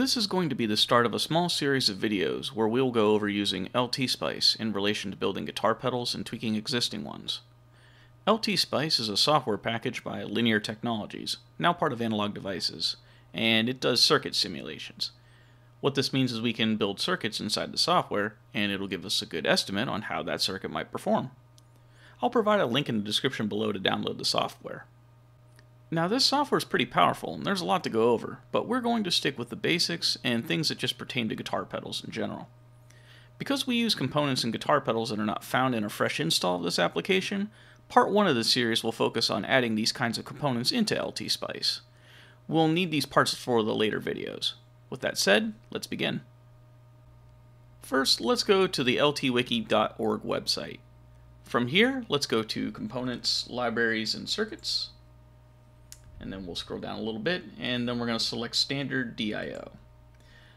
This is going to be the start of a small series of videos where we will go over using LTSpice in relation to building guitar pedals and tweaking existing ones. LTSpice is a software package by Linear Technologies, now part of Analog Devices, and it does circuit simulations. What this means is we can build circuits inside the software, and it'll give us a good estimate on how that circuit might perform. I'll provide a link in the description below to download the software. Now, this software is pretty powerful, and there's a lot to go over, but we're going to stick with the basics and things that just pertain to guitar pedals in general. Because we use components in guitar pedals that are not found in a fresh install of this application, part 1 of the series will focus on adding these kinds of components into LTSpice. We'll need these parts for the later videos. With that said, let's begin. First, let's go to the ltwiki.org website. From here, let's go to Components, Libraries, and Circuits. And then we'll scroll down a little bit, and then we're going to select Standard DIO.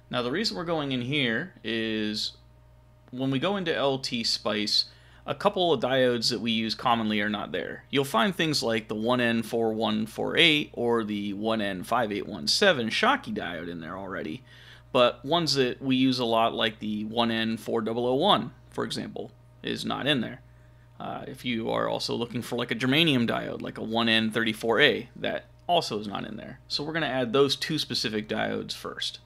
Now, the reason we're going in here is when we go into LTSpice, a couple of diodes that we use commonly are not there. You'll find things like the 1N4148 or the 1N5817 Schottky diode in there already, but ones that we use a lot, like the 1N4001, for example, is not in there. If you are also looking for like a germanium diode, like a 1N34A, that also is not in there. So we're going to add those two specific diodes first.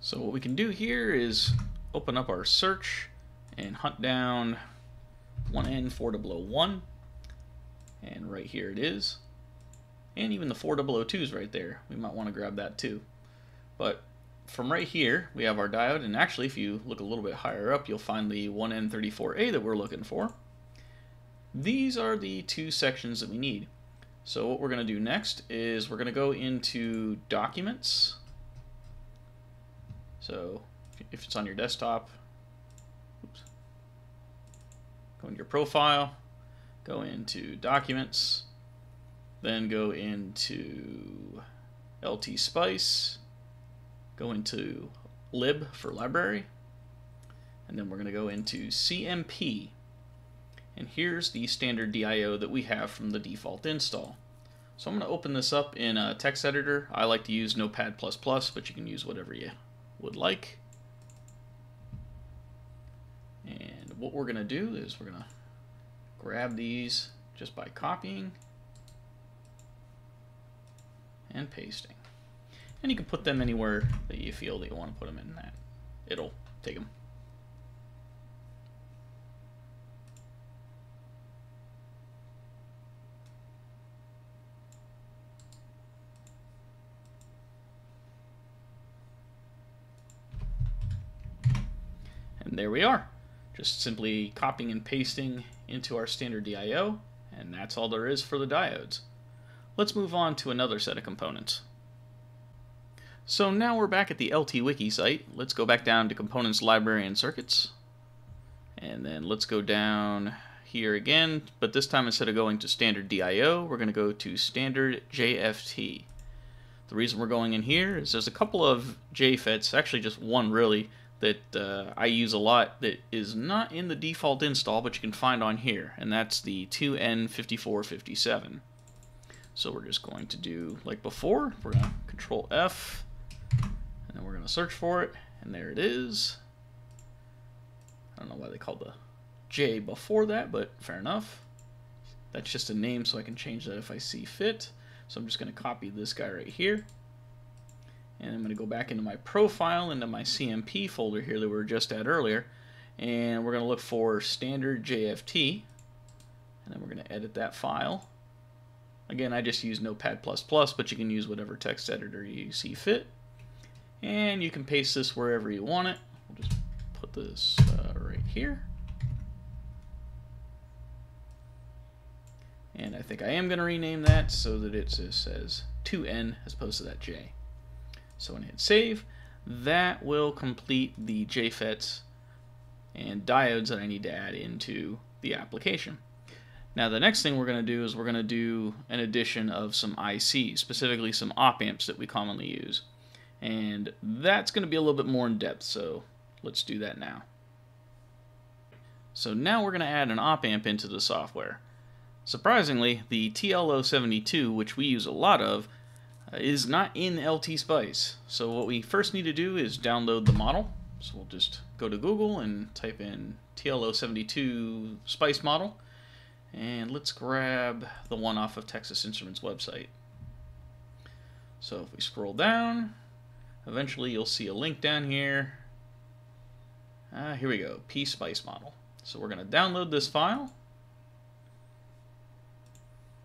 So what we can do here is open up our search and hunt down 1N4001, and right here it is. And even the 4002 is right there. We might want to grab that too. But from right here, we have our diode, and actually if you look a little bit higher up, you'll find the 1N34A that we're looking for. These are the two sections that we need. So what we're going to do next is we're going to go into Documents. So if it's on your desktop, oops, go into your profile, go into Documents, then go into LTSpice, go into Lib for Library, and then we're going to go into CMP. And here's the standard DIO that we have from the default install. So I'm going to open this up in a text editor. I like to use Notepad++, but you can use whatever you would like. And what we're going to do is we're going to grab these just by copying and pasting. And you can put them anywhere that you feel that you want to put them in that. It'll take them. And there we are, just simply copying and pasting into our standard DIO, and that's all there is for the diodes. Let's move on to another set of components. So now we're back at the LTWiki site. Let's go back down to Components, Library, and Circuits, and then let's go down here again, but this time instead of going to standard DIO, we're going to go to standard JFT. The reason we're going in here is there's a couple of JFETs, actually just one really, that I use a lot that is not in the default install, but you can find on here, and that's the 2N5457. So we're just going to do like before, we're going to Control F, and then we're going to search for it, and there it is. I don't know why they called the J before that, but fair enough. That's just a name, so I can change that if I see fit. So I'm just going to copy this guy right here. And I'm going to go back into my profile, into my CMP folder here that we were just at earlier, and we're going to look for standard JFT, and then we're going to edit that file. Again, I just use Notepad++, but you can use whatever text editor you see fit, and you can paste this wherever you want it. We'll just put this right here, and I think I am going to rename that so that it just says 2N as opposed to that J. So when I hit save, that will complete the JFETs and diodes that I need to add into the application. Now the next thing we're going to do is we're going to do an addition of some ICs, specifically some op-amps that we commonly use. And that's going to be a little bit more in depth, so let's do that now. So now we're going to add an op-amp into the software. Surprisingly, the TL072, which we use a lot of, is not in LTSpice. So what we first need to do is download the model. So we'll just go to Google and type in TL072 spice model, and let's grab the one off of Texas Instruments website. So if we scroll down, eventually you'll see a link down here. Here we go, PSpice model. So we're going to download this file.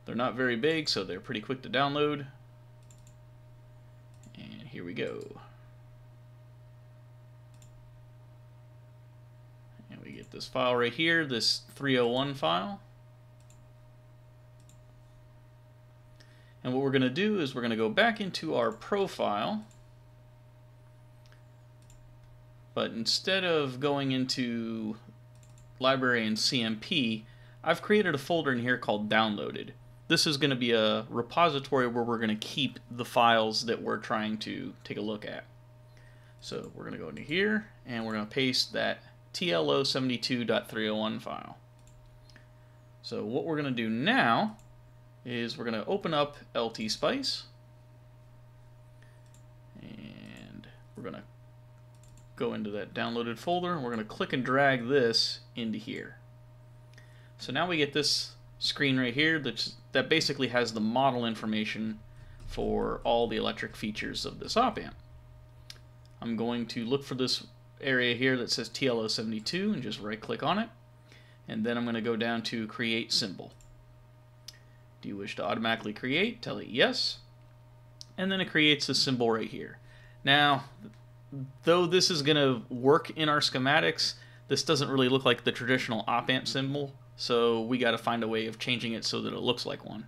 They're not very big, so they're pretty quick to download. And here we go. And we get this file right here, this 301 file. And what we're going to do is we're going to go back into our profile. But instead of going into library and CMP, I've created a folder in here called downloaded. This is going to be a repository where we're going to keep the files that we're trying to take a look at. So we're going to go into here and we're going to paste that TL072.301 file. So what we're going to do now is we're going to open up LTSpice and we're going to go into that downloaded folder, and we're going to click and drag this into here. So now we get this screen right here that basically has the model information for all the electric features of this op amp. I'm going to look for this area here that says TL072 and just right click on it, and then I'm going to go down to create symbol. Do you wish to automatically create? Tell it yes, and then it creates the symbol right here. Now, though this is going to work in our schematics, this doesn't really look like the traditional op-amp symbol, so we got to find a way of changing it so that it looks like one.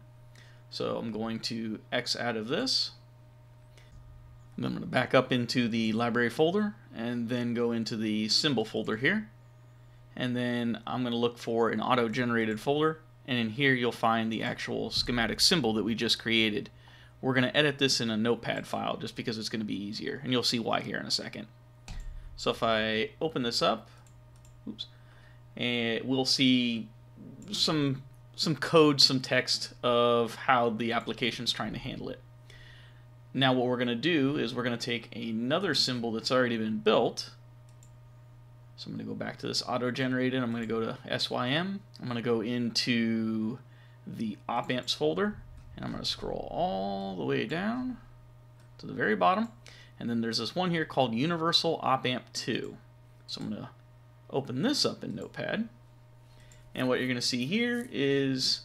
So I'm going to X out of this, and I'm going to back up into the library folder, and then go into the symbol folder here, and then I'm going to look for an auto-generated folder, and in here you'll find the actual schematic symbol that we just created. We're going to edit this in a notepad file just because it's going to be easier, and you'll see why here in a second. So if I open this up, oops, and we'll see some code, some text of how the application's trying to handle it. Now what we're going to do is we're going to take another symbol that's already been built. So I'm going to go back to this auto-generated, I'm going to go to SYM, I'm going to go into the op-amps folder, and I'm going to scroll all the way down to the very bottom. And then there's this one here called Universal Op-Amp 2. So I'm going to open this up in Notepad. And what you're going to see here is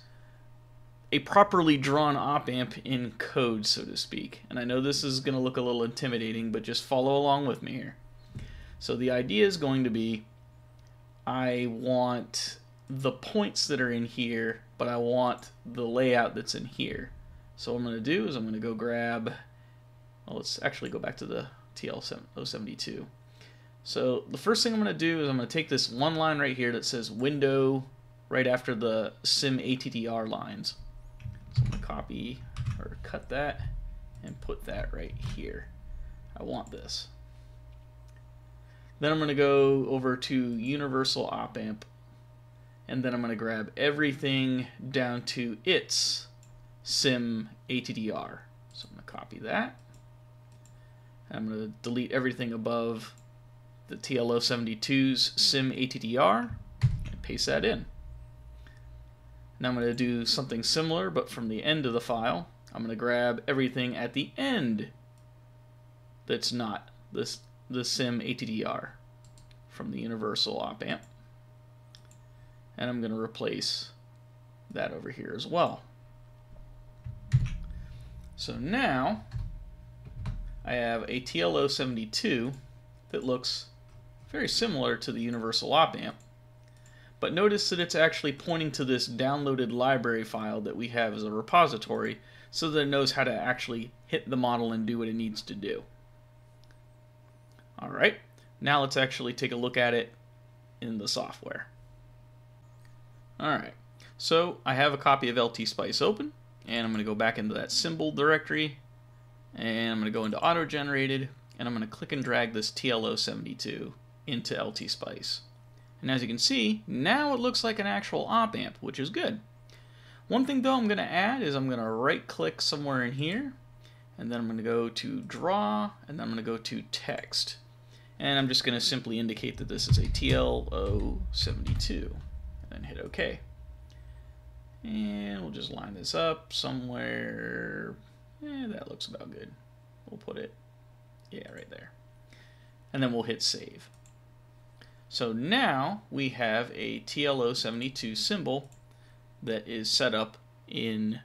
a properly drawn op-amp in code, so to speak. And I know this is going to look a little intimidating, but just follow along with me here. So the idea is going to be, I want the points that are in here, but I want the layout that's in here. So what I'm going to do is I'm going to go grab, well, let's actually go back to the TL072. So the first thing I'm going to do is I'm going to take this one line right here that says window right after the sim attr lines. So I'm going to copy or cut that and put that right here. I want this. Then I'm going to go over to universal op amp, and then I'm going to grab everything down to its sim attr. So I'm going to copy that. And I'm going to delete everything above the TL072's sim attr and paste that in. Now I'm going to do something similar, but from the end of the file. I'm going to grab everything at the end that's not the sim attr from the universal op amp. And I'm going to replace that over here as well. So now I have a TL072 that looks very similar to the universal op amp, but notice that it's actually pointing to this downloaded library file that we have as a repository, so that it knows how to actually hit the model and do what it needs to do. Alright, now let's actually take a look at it in the software. Alright, so I have a copy of LTSpice open, and I'm going to go back into that symbol directory, and I'm going to go into auto-generated, and I'm going to click and drag this TL072 into LTSpice. And as you can see, now it looks like an actual op-amp, which is good. One thing though I'm going to add is I'm going to right-click somewhere in here, and then I'm going to go to Draw, and then I'm going to go to Text. And I'm just going to simply indicate that this is a TL072, and then hit OK. And we'll just line this up somewhere. That looks about good. We'll put it, right there. And then we'll hit Save. So now we have a TL072 symbol that is set up in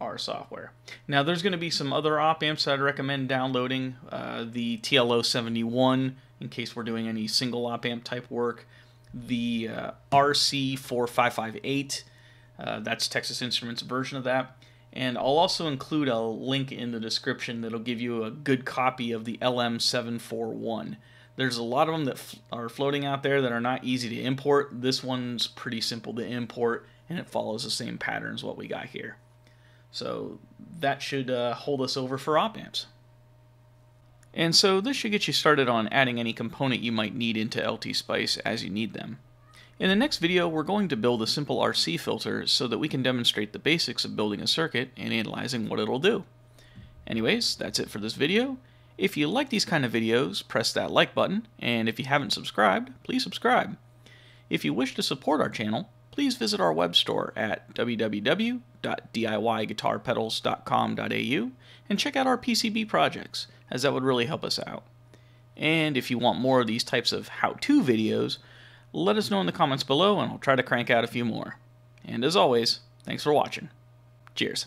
our software. Now there's going to be some other op-amps that I'd recommend downloading, the TL071 in case we're doing any single op-amp type work, the RC4558, that's Texas Instruments version of that, and I'll also include a link in the description that'll give you a good copy of the LM741. There's a lot of them that are floating out there that are not easy to import. This one's pretty simple to import, and it follows the same pattern as what we got here. So that should hold us over for op-amps. And so this should get you started on adding any component you might need into LTSpice as you need them. In the next video, we're going to build a simple RC filter so that we can demonstrate the basics of building a circuit and analyzing what it'll do. Anyways, that's it for this video. If you like these kind of videos, press that like button, and if you haven't subscribed, please subscribe. If you wish to support our channel, please visit our web store at www.diyguitarpedals.com.au and check out our PCB projects, as that would really help us out. And if you want more of these types of how-to videos, let us know in the comments below and I'll try to crank out a few more. And as always, thanks for watching. Cheers.